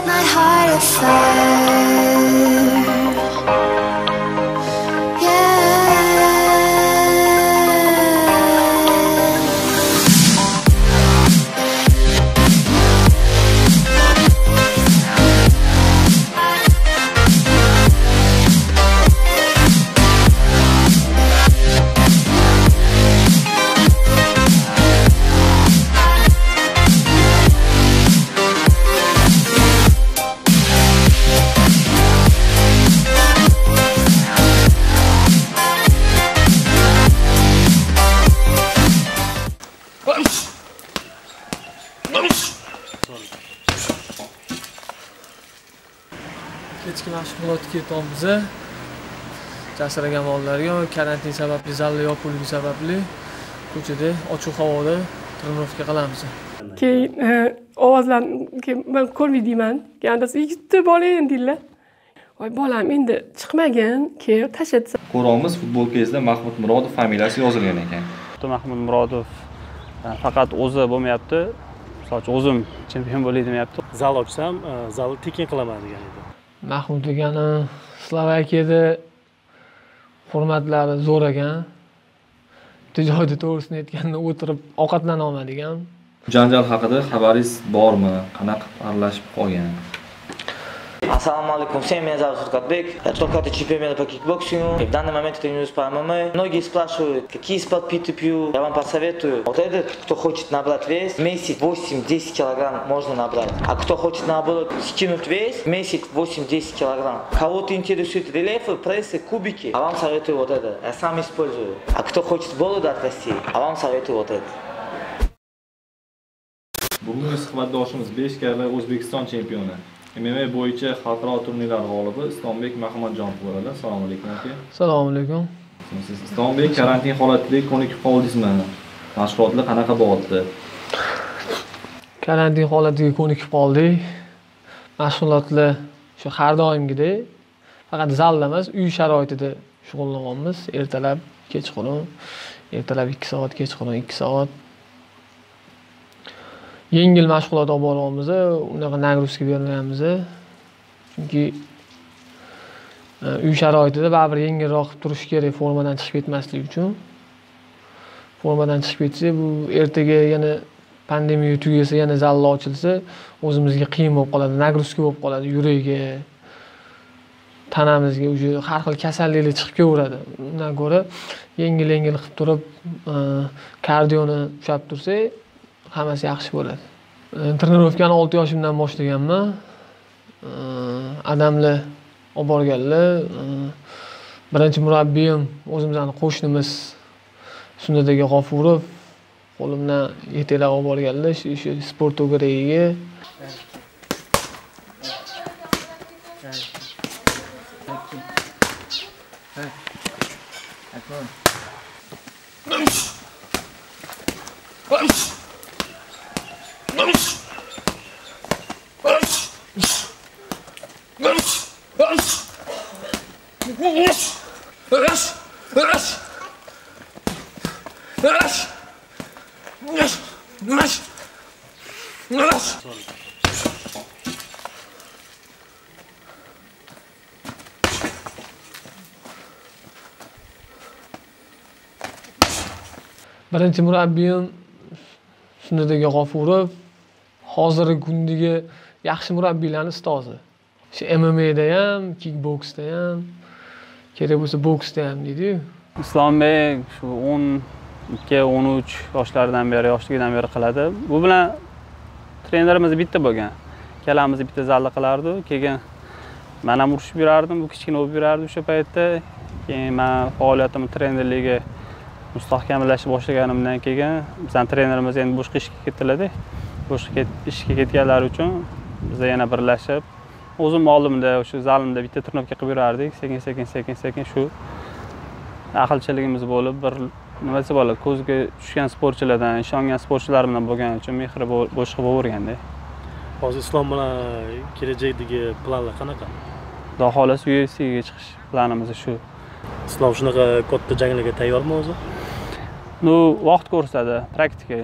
set my heart afire. Kechki mashg'ulotga ketamiz. Jasiragan bolalarga karantin sababli zallar yopilib sababli ko'chada ochiq havoda trenovka qilamiz. Keyin ovozlarni men ko'rmaydiman. Yandas ikkita bola endinglar. Voy bolam endi chiqmagan, kelib tashlatsa. Ko'ramiz futbolkangizda Mahmud Murodov familiyasi yozilgan ekan. Mahmud Murodov faqat o'zi bo'lmayapti. Soch o'zim chempion bo'laydim deyapti. Zal ochsam, zal tekin qilaman degan edi. Mahmud degani Slovakiyada hurmatlari zo'r ekan. Tijorat to'g'risini aytganda o'tirib ovqatlana olmagan. Janjal haqida xabaringiz bormi? Qanaq aralashib qolgan? Assalomu alaykum, меня зовут Суркатбек. Я только это чемпион по кикбоксингу. В данный момент тренируюсь по ММА. Многие спрашивают, какие спортпиты пью. Я вам посоветую. Вот этот, кто хочет набрать вес, месяц 8-10 килограмм можно набрать. А кто хочет наоборот скинуть вес, месяц 8-10 килограмм. Кого-то интересуют рельефы, прессы, кубики. А вам советую вот это. Я сам использую. А кто хочет бороду отрастить, а вам советую вот это. Bugungi suhbatdoshimiz 5 karra O'zbekiston chempioni. MMA bo'yicha xalqaro turnirlar g'olibi Istombek Mahmudjonov bo'ladi. Assalomu alaykum aka. Assalomu alaykum. Siz Istombek karantin holatida ko'nikib qoldingizmi? Mashg'ulotlar qanaqa bo'ldi? Karantin holatiga ko'nikib qoldik. Mashg'ulotlar shu har doimgidek, faqat zalda emas, uy sharoitida shug'ullanyapmiz. Ertalab, kechqurun, ertalab 2 soat, kechqurun 2 soat. Yengil mashg'ulot olib boryapmiz, unaqa nagruzka bermaymiz. Chunki uy sharoitida baribir yengilroq turish kerak formadan chiqib ketmaslik uchun. Formadan chiqib ketsa, bu ertaga yana pandemiya tugasa, yana zallar ochilsa, o'zimizga qiyin bo'lib qoladi, nagruzka bo'lib qoladi yuragiga, tanamizga o'sha har xil kasalliklar chiqib kelaveradi. Undan ko'ra yengil-yengil qilib turib, kardioni ushlab tursak, hammasi yaxshi bo'ladi. Trenovkani 6 yoshimdan boshlaganman. Adamlar olib borganlar. Birinchi murabbiyim o'zimizning qo'shnimiz Sunnatdagi G'ofurov qo'limdan yetaklab olib borganlar shu sport to'g'riga. Birinchi murabbiyim Sunnatdagi G'ofurov hozirgi kundagi yaxshi murabbiylarning ustozi. Shu MMA'da ham, kickboksda ham, kerak bo'lsa boksda ham deydi-ku. Islombek shu 12-13 yoshlardan beri, yoshligidan beri qiladi. Bu bilan trenerimiz bitta bo'lgan. Kalamiz bitta zalda qilardi. Keyin men ham urishib yurardim, bu kichkina o'b yurardi o'sha paytda. Keyin men faoliyatimni trenerlikka mustahkamlashib boshlaganimdan keyin bizning trenerimiz endi boshqa ishga ketiladi. Boshqa ishga ketganlar uchun biz yana birlashib o'zim oldimda o'sha zalimda bitta trenovka qilib yurardik. Sekin-sekin shu ahilchiligimiz bo'lib bir nima desa bo'ladi, ko'zga tushgan sportchilardan, ishongan sportchilar bilan bo'lgani uchun mehri boshqa bo'lganda. Hozir Islom bilan kelajakdagi planlar qanaqa? Xudo xolasi UFC'ga chiqish planimiz shu. Islom shunaqa katta janglarga tayyormi o'zi? Nu vaqt ko'rsatadi, praktika.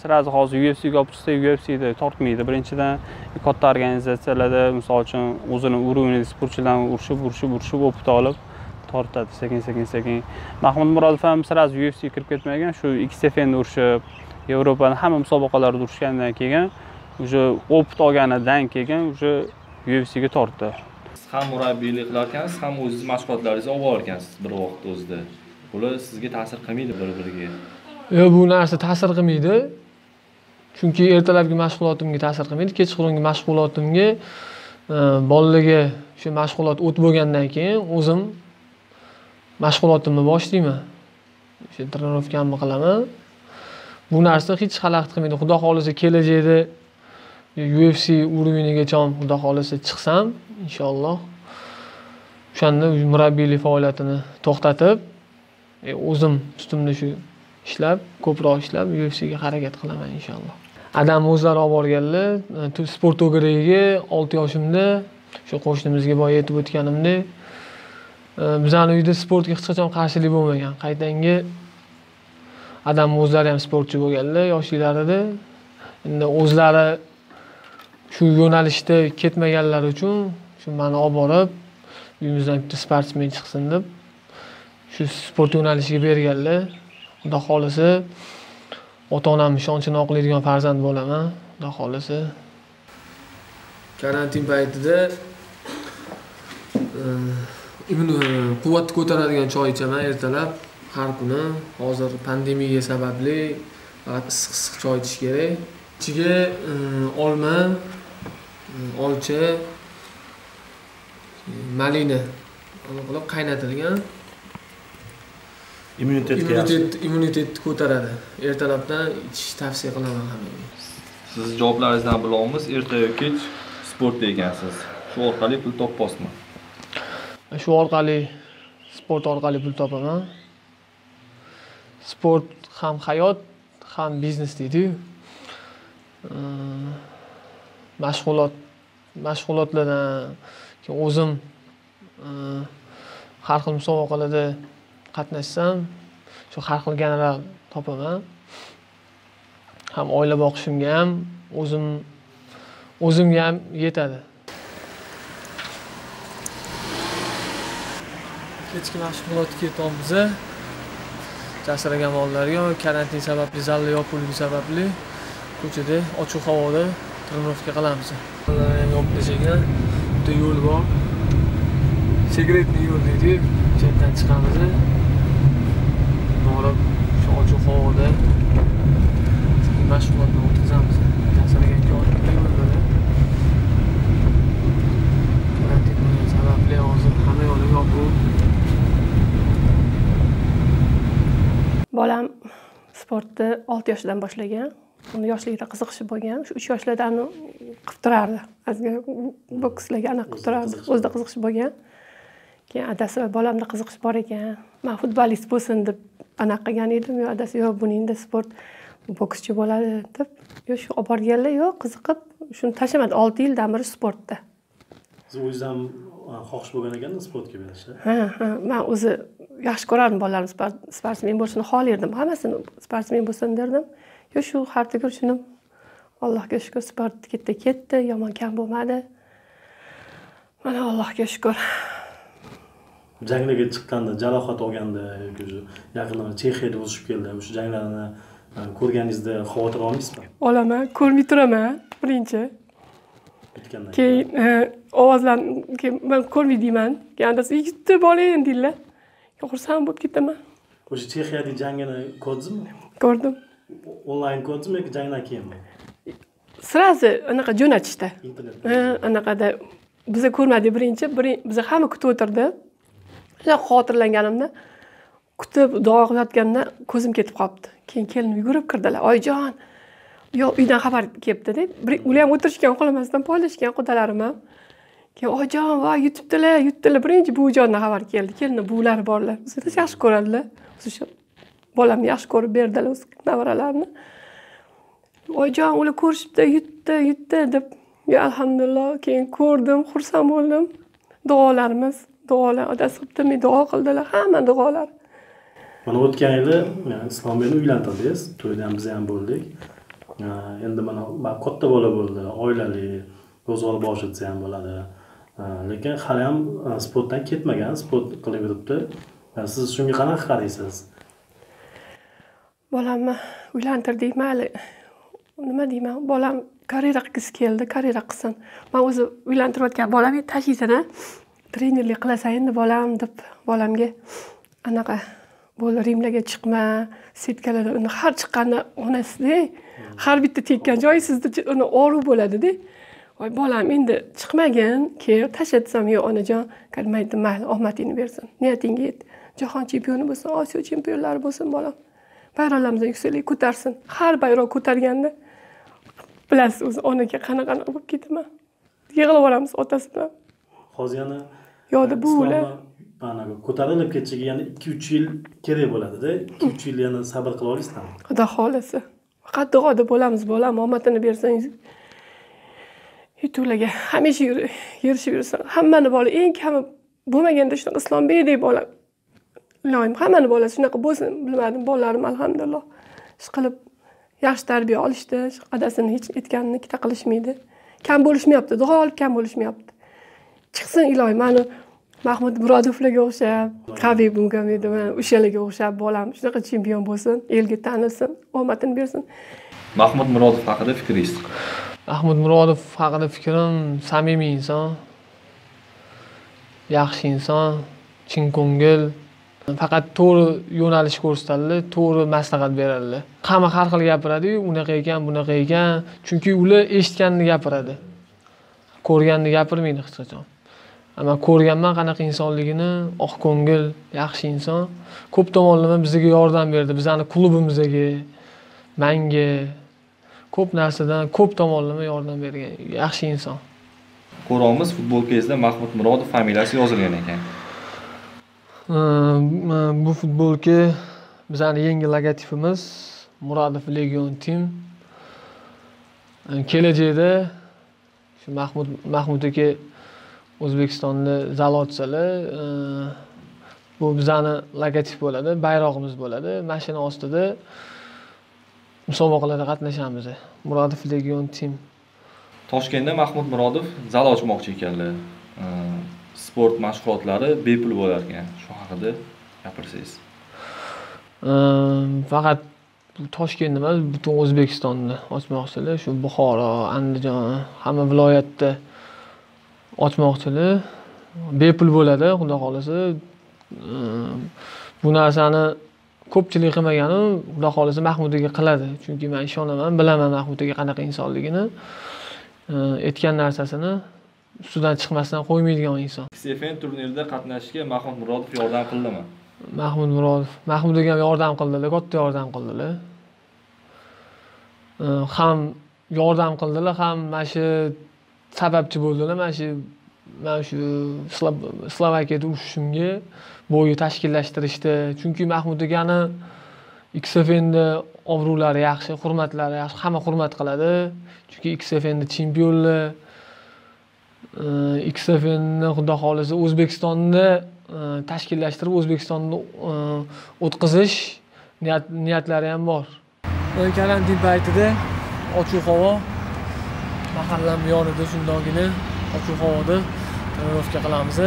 Sira hozir UFC'ga olib chiqsa, UFC'da tortmaydi. Birinchidan katta organizatsiyalarda misol uchun o'zini uruvini sportchilarni urishib o'pita olib tortadi sekin. Mahmud Murodov ham sirasi UFC kirib ketmagan, shu XFN urishib, Yevropaning hamma musobaqalarida urishgandan keyin o'sha o'pita olganidan keyin o'sha UFC ga tortdi. Siz ham murabbiylik qilarkansiz, ham o'zingiz mashg'ulotlaringizni olib borgansiz bir vaqt o'zida. Bular sizga ta'sir qilmaydi bir-biriga? Yo'q, bu narsa ta'sir qilmaydi. Chunki ertalabki mashg'ulotimga ta'sir qilmaydi, kechqurungi mashg'ulotimga bolalarga shu mashg'ulot o'tib bo'lgandan keyin o'zim mashg'ulotimni boshlayman. O'sha trenirovkamni qilaman. Bu narsa hech xalaqit qilmaydi. Xudo xolisa kelajakda UFC uruvigacha Xudo xolisa chiqsam, inshaalloh o'shanda murabbiylik faoliyatini to'xtatib, o'zim ustimda shu ishlab, ko'proq ishlab UFC'ga harakat qilaman inshaalloh. Adam o'zlari olib borganlar, sport to'g'riga 6 yoshimda shu qo'shnimizga boy yetib o'tganimda bizning uyda sportga hech qachon qarshilik bo'lmagan. Qaytangi adam o'zlari ham sportchi bo'lganlar yoshliklarida. Endi o'zlari shu yo'nalishda ketmaganlar uchun shu meni olib borib uyimizdan bitta sportsmen chiqsin deb shu sport yo'nalishiga berganlar. Xudo xolisi ota-onam ishonchini oqlaydigan farzand bo'laman, Xudo xolisi. Karantin paytida quvvatni ko'taradigan choy ichaman ertalab har kuni. Hozir pandemiya sababli faqat issiq choy ichish kerak. Ichiga olma, olcha, malina olib qaynatilgan immunitetni ko'taradi. Ertalabdan ichishni tavsiya qilaman hammaga. Siz javoblaringizdan bilamiz, ertayu kech sportda ekansiz. Shu orqali pul topasizmi? Shu orqali sport orqali pul topaman. Sport ham hayot, ham biznes deydi-ku. Mashg'ulotlardan keyin o'zim har xil musobaqalarda qatnashsam, shu har xil general topaman. Ham oila boqishimga ham, o'zimga ham yetadi. Kechki mashg'ulotga ketamiz. Jasiragan bolalarga karantin sababli, zallar yopilgani sababli ko'chada ochiq havoda trenirovka qilamiz. Bolalarni ham o'ptashagan, bitta yo'l bor. Sekretni yo'l deydi, chetdan chiqamiz. Borib shu ochiq havoda mashg'ulotni o'tkazamiz. Tasirgan joyda yo'lda. Karantin sababli hozir hamma yo'li yopiq. Bolam sportni 6 yoshidan boshlagan. Uni yoshligida qiziqishi bo'lgan. Shu 3 yoshlardan qilib turardi. Azga bokslarga ana qilib turardi. O'zida qiziqishi bo'lgan. Keyin adasi va bolamda qiziqish bor ekan. Men futbolist bo'lsin deb ana qilgan edim. Yo adasi yo buningda sport bokschi bo'ladi deb. Yo shu olib borganlar yo qiziqib shuni tashlamadi. 6 yildan beri sportda. Siz o'zingiz ham xohish bo'lgan ekanda sportga berishni. Ha, men o'zi yaxshi ko'rardim bolalarim sportsmen bo'lsin xohlardim. Hammasini sportsmen bo'lsin derdim. Yo shu xartigur shuni Allohga shukr sport ketdi, yomon kam bo'lmadi. Mana Allohga shukr. Janglarga chiqqanda, jarohat olganda yoki yaqinda Chexiyada o'sib keldim. O'sha janglarni ko'rganingizda xavotir olmaysizmi? Olaman, ko'rmay turaman birinchi. Bitgandan keyin ovozlarni men ko'rmay deyman. Ya'ndasi ikkita bola endinglar. Xursand bo'lib ketaman. O'sha Chexiyadagi jangini ko'rdingizmi? Ko'rdim. Onlayn ko'rdingizmi yoki jangdan keyinmi? Sirasi anaqa jo'natishda. Anaqada bizni ko'rmadi birinchi, bizni hamma kutib o'tirdi. Xotirlanganimda kutib duo qilayotganda ko'zim ketib qolibdi. Keyin kelin yugurib kirdilar. Oyjon, yo uydan xabar kelibdi deb. Ular ham o'tirishgan, qo'lamasdan poylashgan qudalarim ham. Keyin oyjon, voy yutibdilar. Birinchi buvijondan xabar keldi. Kelinni buvlari borlar. Sizni yaxshi ko'radilar. O'sha bolamni yaxshi ko'rib berdilar o'z navaralarini. Oyjon, ular ko'rishibdi, yutdi deb. Yo alhamdulillah, keyin ko'rdim, xursand bo'ldim. Duolarimiz odasi qilibdimi duo qildilar, hamma duolar. Mana o'tgan yili Islombekni uylantirdingiz, to'ydan biz ham bo'ldik. Endi mana katta bola bo'ldi, oilali, ko'z olib boshlatsa ham bo'ladi. Lekin hali ham sportdan ketmagan, sport qilib yuribdi. Siz shunga qanaqa qaraysiz? Bolamni uylantirdikmi hali? Nima deyman? Bolam karera qilgisi keldi, karera qilsin. Men o'zi uylantirayotgan bolamni tashlaysan, trenerlik qilasan endi bolam deb bolamga anaqa bo'l Rimlarga chiqma, setkalarda uni har chiqqanda onasida, har bitta tekkan joyi sizda uni og'riq bo'ladi-da. Voy bolam endi chiqmagin, kel tashlatsam yo onajon, kalmaydi, mayli, omadingni bersin. Niyatingga yet. Jahon chempioni bo'lsin, Osiyo chempionlari bo'lsin bolam. Bayroqlarimizni yuksaklik ko'tarsin. Har bayroq ko'targanda bilasiz o'zi onaga qanaqa bo'lib ketaman. Yig'ilib olamiz otasi bilan. Hozir yana yo'da bu ular anaqa ko'tarilib ketishiga yana 2-3 yil kerak bo'ladi-da. 2-3 yil yana sabr qila olasizmi? Xudo xolasi. Faqat duoda bo'lamiz, bolam omadini bersangiz. Yutulaga hamisha yurishib yursin. Hammani bola eng kami bo'lmaganda shunaqa Islombekdek bola. Ilohim, hammani bolasi shunaqa bo'lsin. Bilmadim, bolalarim alhamdulillah. Ish qilib yaxshi tarbiya olishdi. Adasini hech etganini kita qilishmaydi. Kam bo'lishmayapti, duo olib kam bo'lishmayapti. Chiqsin ilohim, meni Mahmud Murodovlarga o'xshab, Habib Mugamedova, o'shalarga o'xshab bolam shunaqa chempion bo'lsin, elga tanilsin, omadini bersin. Mahmud Murodov haqida fikringiz? Mahmud Murodov haqida fikrim samimiy inson, yaxshi inson, chin ko'ngil, faqat to'g'ri yo'nalish ko'rsatadi, to'g'ri maslahat beradi. Hamma har xil gapiradi-yu, unaqa ekan, bunaqa ekan, chunki ular eshitganini gapiradi. Ko'rganini gapirmaydi hech qachon. Ama ko'rganman qanaqa insonligini, oq ko'ngil, yaxshi inson. Ko'p tomonlama bizga yordam berdi, bizani klubimizga, menga ko'p narsadan, ko'p tomonlama yordam bergan yaxshi inson. Ko'ramiz, futbolkangizda Mahmud Murodov familiyasi yozilgan ekan. Bu futbolka bizning yangi logotipimiz Murodov Legion Team. Kelajakda shu Mahmud aka O'zbekistonda zalotsalar, bu bizani logotip bo'ladi, bayrog'imiz bo'ladi. Mashina ostida musobaqalarda qatnashamiz. Murodov Legion Team. Toshkentda Mahmud Murodov zal ochmoqchi ekanlar. Sport mashg'ulotlari bepul bo'lar ekan. Shu haqida gapirsangiz. Faqat Toshkent emas, butun O'zbekistonda ochmoqchilar, shu Buxoro, Andijon, hamma viloyatda ochmoqchilar bepul bo'ladi, xudo xolasa. Bu narsani ko'pchilik qilmagani, xudo xolasa Mahmud aka qiladi. Chunki men ishonaman, bilaman Mahmud aka qanaqa insonligini, aytgan narsasini ustidan chiqmasdan qo'ymaydigan inson. XFN turnirida qatnashishga Mahmud Murodov yordam qildimi? Mahmud aka ham yordam qildilar, katta yordam qildilar. Ham yordam qildilar, ham mana shu sababchi bo'ldilar. Mana shu Slovakiyada urushimga bo'yi tashkillashtirishdi. Chunki Mahmud akani XFNda obro'lari yaxshi, hurmatlari yaxshi, hamma hurmat qiladi. Chunki XFNda chempionlar, XFNni xudo xolasa O'zbekistonda tashkillashtirib, O'zbekistonda o'tkazish niyatlari ham bor. Karantin paytida ochiq havo mahallam yonida shundagina ochiq havoda trenirovka qilamiz.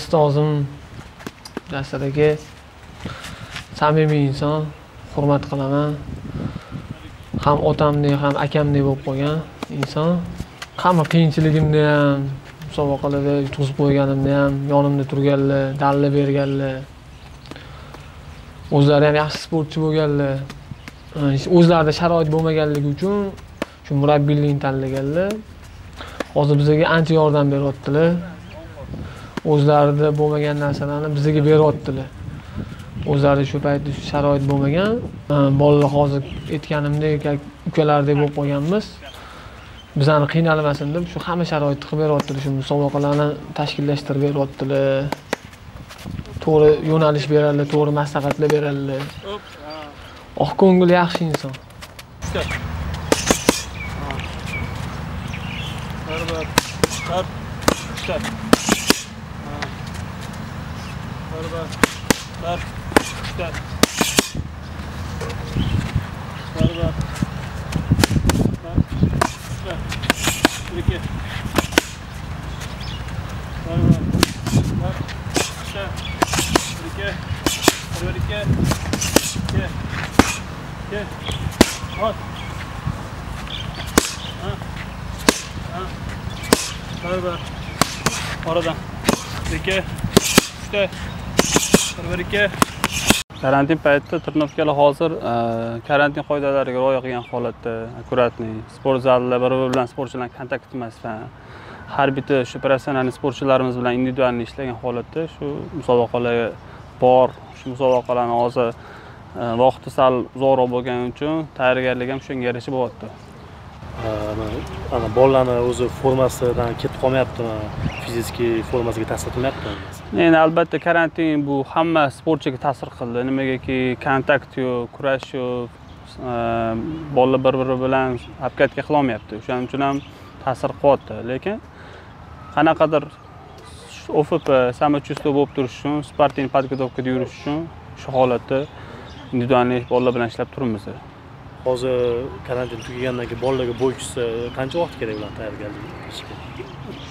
Ustozim darsdagi samimiy inson, hurmat qilaman. Ham otamni, ham akamni bo'lib qolgan inson. Hamma qiyinchiligimni ham, musobaqalarda yutqizib qo'yganimni ham, yonimda turganlar, dalli berganlar. O'zlari ham yaxshi sportchi bo'lganlar. O'zlarida sharoit bo'lmaganligi uchun shu murabbiylikni tanlaganlar. Hozir bizga ancha yordam beryaptilar. O'zlarida bo'lmagan narsalarni bizga beryaptilar. o'zlari shu payt sharoit bo'lmagan, bolalar hozir aytganimdek ukalardek bo'lib qolganmiz. Bizani qiynalmasin deb shu hamma sharoitni qilib beryaptilar, shu musobaqalarni tashkillashtirib beryaptilar. To'g'ri yo'nalish beradilar, to'g'ri maslahatlar beradilar. Oq ko'ngil yaxshi inson. Oradan. 2 3 1 Karantin paytida tirnoqkalar hozir karantin qoidalariga rioya qilgan holatda akuratni sport zallari bilan sportchilar kontakt qilmasdan har birta shu professional sportchilarimiz bilan individual ishlagan holatda shu musobaqalar bor. Shu musobaqalarni hozir vaqti sal uzoqroq bo'lgani uchun tayyorgarlik ham shunga yarasha bo'lyapti. Ana bolalarning o'zi formasidan ketib qolmayaptimi? Fiziki formasiga ta'sir qilmayaptimi? Endi albatta karantin bu hamma sportchiga ta'sir qildi. Nimagaki kontakt yo'q, kurash yo'q, bolalar bir-biri bilan harakatga qila olmayapti. O'shaning uchun ham ta'sir qo'ydi. Lekin qanaqadir OFP samochuvstvu bo'lib turish uchun, sportning podgotovkada yurish uchun shu holatda individuallik bolalar bilan ishlab turamiz. Hozir karantin tugagandan keyin bolalarga bo'ychisi qancha vaqt kerak bilan tayyorgarlik qilishga?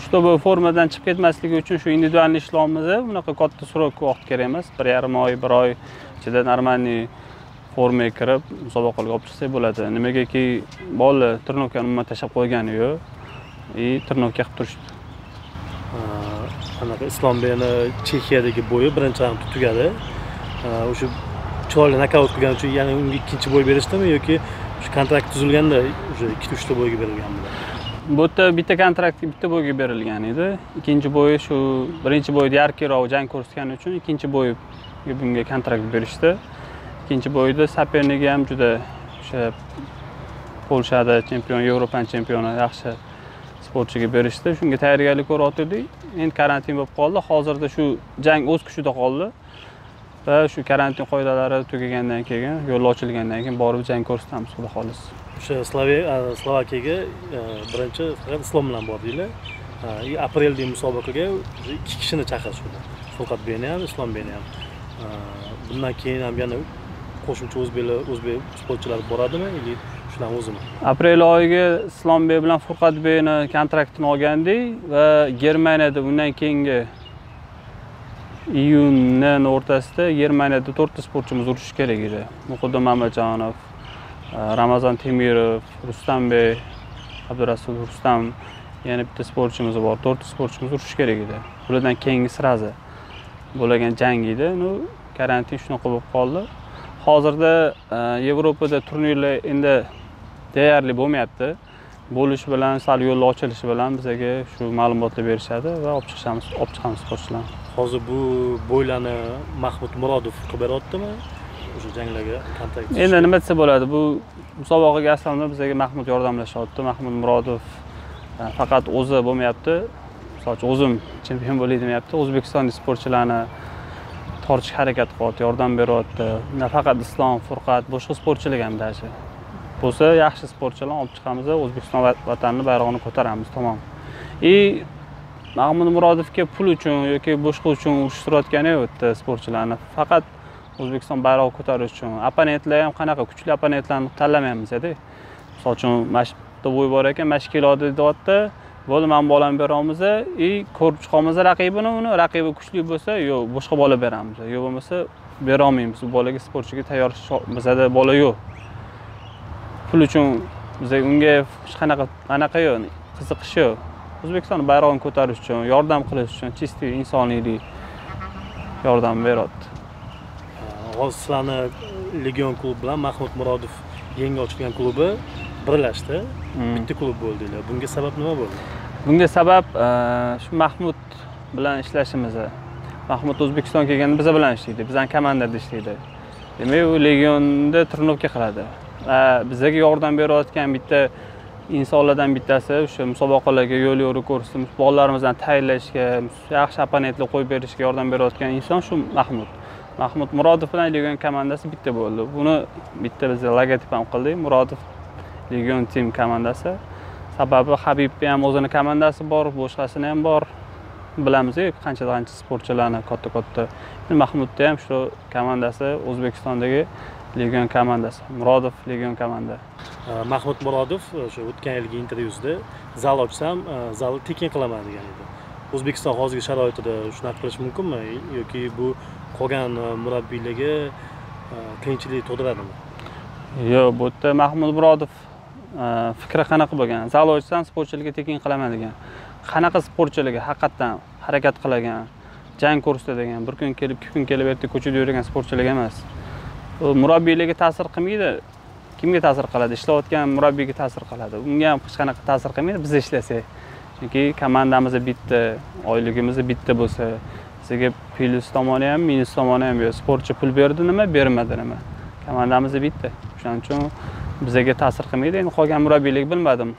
Shtob formadan chiqib ketmasligi uchun shu individual ishlaymiz. Bunaqa katta surok vaqt kerak emas. 1,5 oy, 1 oy ichida normalniy formaga kirib musobaqalarga olib chiqsak bo'ladi. Nimagaki bolalar tirnoqqa umuman tashab qo'ygani yo'q. Tirnoqqa qilib turishdi. Ana Islombekni Chexiyadagi bo'yi birinchi raundda tugadi. O'sha Cho'lni nokaut qilgan uchun yana unga ikkinchi bo'y berishdimi yoki shu kontrakt tuzilganda o'sha 2-3 ta bo'yga berilganmi? Bu yerda bitta kontrakt bitta bo'yga berilgan edi. Ikkinchi bo'yi shu birinchi bo'yda yarkiroq jang ko'rsatgani uchun ikkinchi bo'yga bunga kontrakt berishdi. Ikkinchi bo'yda Saperniga ham juda o'sha Polshada chempion, Yevropa chempioni yaxshi sportchiga berishdi. Shunga tayyorgarlik ko'rayotdik. Endi karantin bo'lib qoldi. Hozirda shu jang o'z kuchida qoldi. Va shu karantin qoidalari tugagandan keyin, yo'l ochilgandan keyin borib jang ko'rsatamiz, xudo xolis. O'sha Slovakiyaga birinchi faqat Islom bilan bordinglar. Aprelda musobaqaga 2 kishini chaqirishdi. Furqatbekni ham, Islombekni ham. Bundan keyin ham yana qo'shimcha o'zbek sportchilari boradimi yoki shular o'zimi? Aprel oyiga Islombek bilan Furqatbekni kontraktini olgandik va Germaniyada undan keyingi iyunning o'rtasida Germaniyada 4 ta sportchimiz urushi kerak edi. Muqaddam Mamajonov, Ramazon Temirov, Rustambek, Abdurasul Rustam, yana bitta sportchimiz bor. 4 ta sportchimiz urushi kerak edi. Ulardan keyingi sirasi bo'lagan jang edi. Karantin shunaqa bo'lib qoldi. Hozirda Yevropada turnirlar endi deyarli bo'lmayapti. Bo'lish bilan, sal yo'l ochilishi bilan bizga shu ma'lumotlar berishadi va olib chiqamiz sportchilarni. Hozir bu bo'ylarni Mahmud Murodov qilib berayotdimi? O'sha janglarga kontakt. Endi nima desa bo'ladi? Bu musobaqaga aslida bizga Mahmud yordamlashyapti. Mahmud Murodov faqat o'zi bo'lmayapti. Masalan, o'zim chempion bo'lay demayapti. O'zbekistonlik sportchilarni tortish harakat qilyapti, yordam beryapti. Nafaqat Islom, Furqat, boshqa sportchilar ham dashi. Bo'lsa, yaxshi sportchilarni olib chiqamiz, O'zbekiston vatanini bayrog'ini ko'taramiz, tamom. Mahmud Murodovga pul uchun yoki boshqa uchun urushtirayotgani yo'q sportchilarni. Faqat O'zbekiston bayrog'i ko'tarish uchun. Opponentlar ham qanaqa kuchli opponentlarni tanlamaymiz-da. Masalan, mashqda bo'y bor ekan, mashqilodi deyapti. Bo'ldi, men bolam beramiz, ko'rib chiqamiz raqibini, uni raqibi kuchli bo'lsa, yo'q, boshqa bola beramiz. Yo'q bo'lmasa bera olmaymiz. Bu bolaga sportchiga tayyor bizda bola yo'q. Pul uchun bizga unga hech qanaqa yo'q, qiziqish yo'q. O'zbekiston bayrog'ini ko'tarish uchun, yordam qilish uchun chistiy insoniylik yordam beradi. Hozir sizlarni Legion klub bilan Mahmud Murodov yangi ochilgan klubi birlashdi. Bitta klub bo'ldinglar. Bunga sabab nima bo'ldi? Bunga sabab shu Mahmud bilan ishlashimiz. Rahmat O'zbekiston kelganda biz bilan ishlaydi, bizdan komandada ishlaydi. Demak, u legionda turnovka qiladi. Bizga yordam berayotgan bitta insonlardan bittasi o'sha musobaqalarga yo'l-yo'ri ko'rsatib, bolalarimizni tayyorlashga, yaxshi opponentlar qo'yib berishga yordam berayotgan inson shu Mahmud. Mahmud Murodov bilan legion komandasi bitta bo'ldi. Buni bitta biz logotip ham qildik. Murodov legion team komandasi. Sababi Habibni ham o'zini komandasi bor, boshqasini ham bor. Bilamiz-ku qancha sportchilarni katta-katta. Mahmudda ham shu komandasi O'zbekistondagi legion komandasi, Murodov legion komandasi. Mahmud Murodov o'sha o'tgan yilgi intervyusida zal ochsam, zalni tekin qilaman degan edi. O'zbekiston hozirgi sharoitida shunaqa qilish mumkinmi yoki bu qolgan murabbiylarga qiyinchilik tug'diradimi? Yo'q, bu yerda Mahmud Murodov fikri qanaqa bo'lgan? Zal ochsam sportchilarga tekin qilaman degan. Qanaqa sportchilarga haqiqatan harakat qilgan, jang ko'rsatadigan, bir kun kelib, ikki kun kelib, ertaga ko'chada yurgan sportchilarga emas. U murabbiylarga ta'sir qilmaydi. Kimga ta'sir qiladi? Ishlayotgan murabbiyga ta'sir qiladi. Unga ham hech qanaqa ta'sir qilmaydi biz ishlasak. Chunki komandamiz bitta, oyligimiz bitta bo'lsa, sizga plus tomoni ham, minus tomoni ham yo'q. Sportchi pul berdi nima, bermadi nima. Komandamiz bitta. Shuning uchun bizga ta'sir qilmaydi. Endi qolgan murabbiylik bilmadim.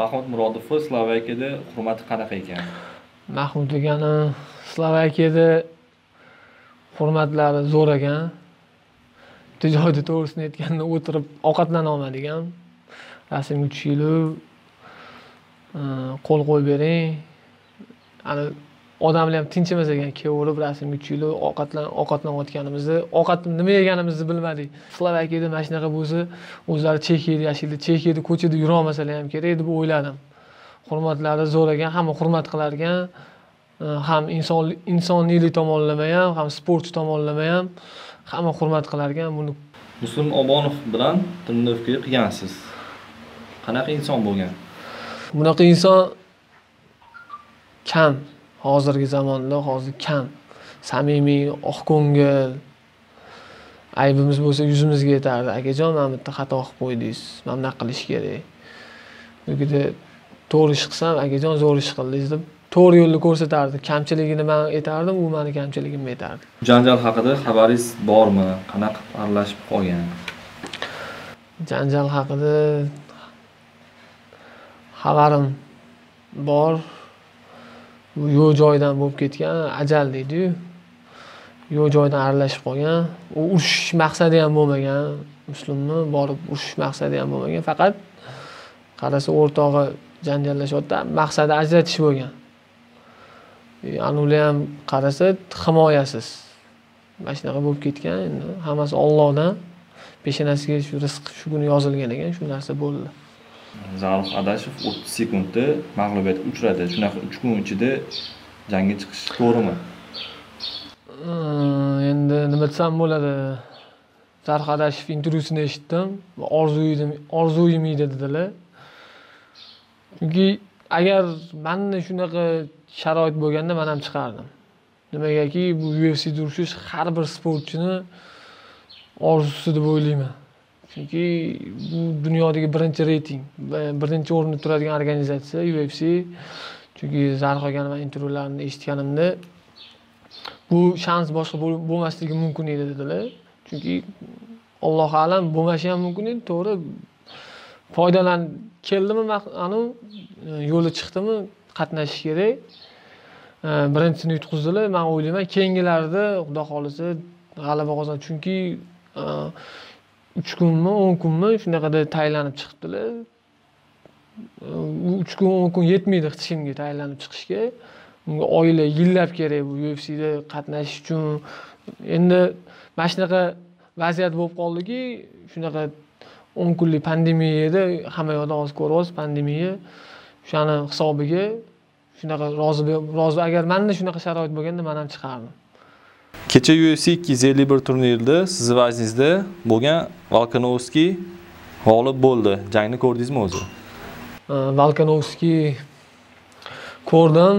Mahmud Murodov Slovakiyada hurmati qanaqa ekan? Mahmud degani Slovakiyada hurmatlari zo'r ekan. Tijorat to'g'risini aytganda o'tirib ovqatlana olmadik ham. Rasmga tushinglar, qo'l qo'yib bering. Ana odamlar ham tinch emas ekan, kevorib rasmga tushinglar, ovqatlanayotganimizni, ovqatni nima yeganimizni bilmadik. Slovakiyada mana shunaqa bo'lsa, o'zlari Chexiyada yashaydi, Chexiyada ko'chada yura olmasalar ham kerak deb o'yladim. Hurmatlari zo'r ekan, hamma hurmat qilar ekan, ham insoniylik tomonlama ham, ham sportchi tomonlama ham hamma hurmat qilar ekan. Buni Muslim Obonov bilan turnovka qilgansiz. Qanaqa inson bo'lgan? Bunaqa inson kam. Hozirgi zamonda hozir kam, samimiy, oqko'ngil. Aybimiz bo'lsa yuzimizga yetardi. Akajon, men bitta xato qilib qo'ydingiz. Men nima qilish kerak? Yo'g'ida to'g'ri ish qilsam, akajon zo'r ish qildingiz deb to'g'ri yo'lni ko'rsatardi. Kamchiligini men aytardim, u meni kamchiligimni aytardi. Janjal haqida xabaringiz bormi? Qanaqa aralashib qolgan? Janjal haqida xabarim bor. Yo'q joydan bo'lib ketgan, ajal deydi-yu. Yo'q joydan aralashib qolgan. U urush maqsadi ham bo'lmagan, Muslimni borib urush maqsadi ham bo'lmagan. Faqat qarasa o'rtog'i janjallashyapti, maqsadi ajratish bo'lgan. Anuvlar ham qarasa himoyasiz. Mana shunaqa bo'lib ketgan. Endi hammasi Allohdan peshanasiga shu rizq shu kuni yozilgan ekan, shu narsa bo'ldi. Zarif Adashov 30 sekundda mag'lubiyatga uchradi. Shunaqa 3 kun ichida jangga chiqish to'g'rimi? Endi nima desam bo'ladi? Zarif Adashov intervyusini eshitdim va orzuyim edi dedilar. Chunki agar menda shunaqa sharoit bo'lganda men ham chiqardim. Nimagaki bu UFC urushi har bir sportchini orzusi deb o'ylayman. Chunki bu dunyodagi birinchi reyting, birinchi o'rinda turadigan organizatsiya UFC. Chunki Zarif akaning men intervyularini eshitganimda bu shans boshqa bo'lmasligi mumkin edi dedilar. Chunki Alloh alam bo'lmashi ham mumkin edi, to'g'ri. Foydalan keldimi, anu yo'li chiqdimi, qatnashish kerak. Birinchisini yutqizdilar, men o'ylayman keyingilarida xudo xolisa g'alaba qozonadi. Chunki 3 kunmi, 10 kunmi shunaqada tayyorlanib chiqibdilar. 3 kun, 10 kun yetmaydi hech kimga tayyorlanib chiqishga. Unga oila yillab kerak bu UFC'da qatnashish uchun. Endi mana shunaqa vaziyat bo'lib qoldiki, shunaqa 10 kunlik pandemiyada hamma yoqda hozir ko'ryapsiz pandemiya. O'shani hisobiga shunaqa rozi agar menda shunaqa sharoit bo'lganda men ham chiqardim. Kecha UFC 251 turnirida siz vazningizda bo'lgan Volkanovskiy g'olib bo'ldi. Jangni ko'rdingizmi o'zi? Volkanovskiy ko'rdim.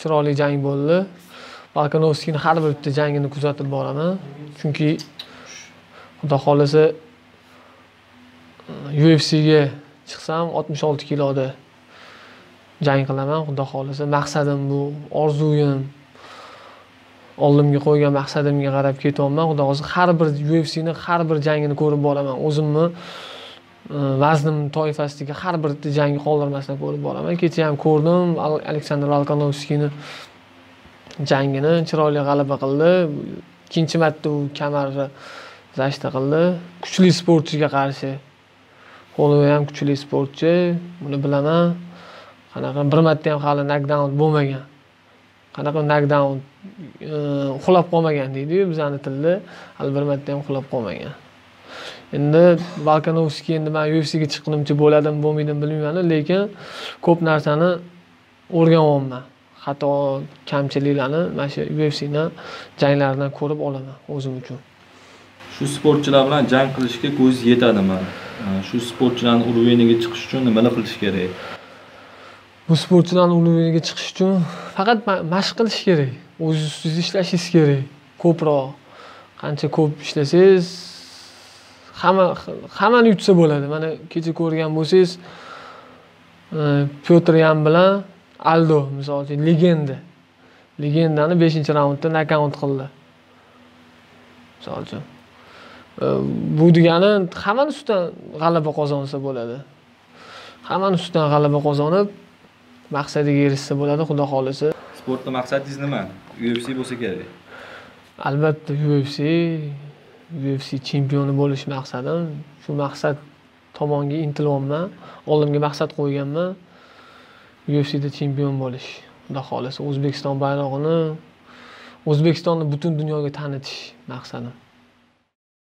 Chiroyli jang bo'ldi. Volkanovskiyning har bir bitta jangini kuzatib boraman. Chunki xudo xolasa UFC'ga chiqsam 66 kiloda jang qilaman. Xudo xolasa maqsadim bu, orzuyim. oldimga qo'ygan maqsadimga qarab ketyapman. Xudo o'zi har bir UFC'ni, har bir jangini ko'rib boraman. O'zimni vaznim toifasidagi har bir jangni qoldirmasdan ko'rib boraman. Kecha ham ko'rdim, Aleksandr Volkanovskiyni jangini chiroyli g'alaba qildi. Ikkinchi marta u kamarni zashta qildi. Kuchli sportchiga qarshi. Holloway ham kuchli sportchi, buni bilaman. Qanaqa bir marta ham hali knockdown bo'lmagan. Qanaqa knockdown uxlab qolmagan deydi-ku bizani tilda. Hali bir marta ham uxlab qolmagan. Endi Volkanovskiy endi men UFC'ga chiqqanimcha bo'ladim, bo'lmaydim bilmayman, lekin ko'p narsani o'rganyapman. Hatto kamchiliklarni mana shu UFC'ning janglaridan ko'rib olaman o'zim uchun. Shu sportchilar bilan jang qilishga ko'z yetadimi? Shu sportchilarning ulug'iyligiga chiqish uchun nimalar qilish kerak? Bu sportchidan ulug'iyligiga chiqish uchun faqat mashq qilish kerak, o'zingiz ishlashingiz kerak. Ko'proq, qancha ko'p ishlasangiz, hammani yutsa bo'ladi. Mana kecha ko'rgan bo'lsangiz, Pyotr Yan bilan Aldo, masalan, legenda. Legendani 5-raundda nokaut qildi. Masalan, bu degani hammani ustidan g'alaba qozonsa bo'ladi. Hammani ustidan g'alaba qozonib maqsadiga erishsa bo'ladi, xudo xolisi. Sportda maqsadingiz nima? UFC bo'lsa kerak. Albatta UFC chempioni bo'lish maqsadim. Shu maqsad tomonga intilyapman. Oldimga maqsad qo'yganman. UFC'da chempion bo'lish, xudo xolisi. O'zbekiston bayrog'ini, O'zbekistonni butun dunyoga tanitish maqsadim.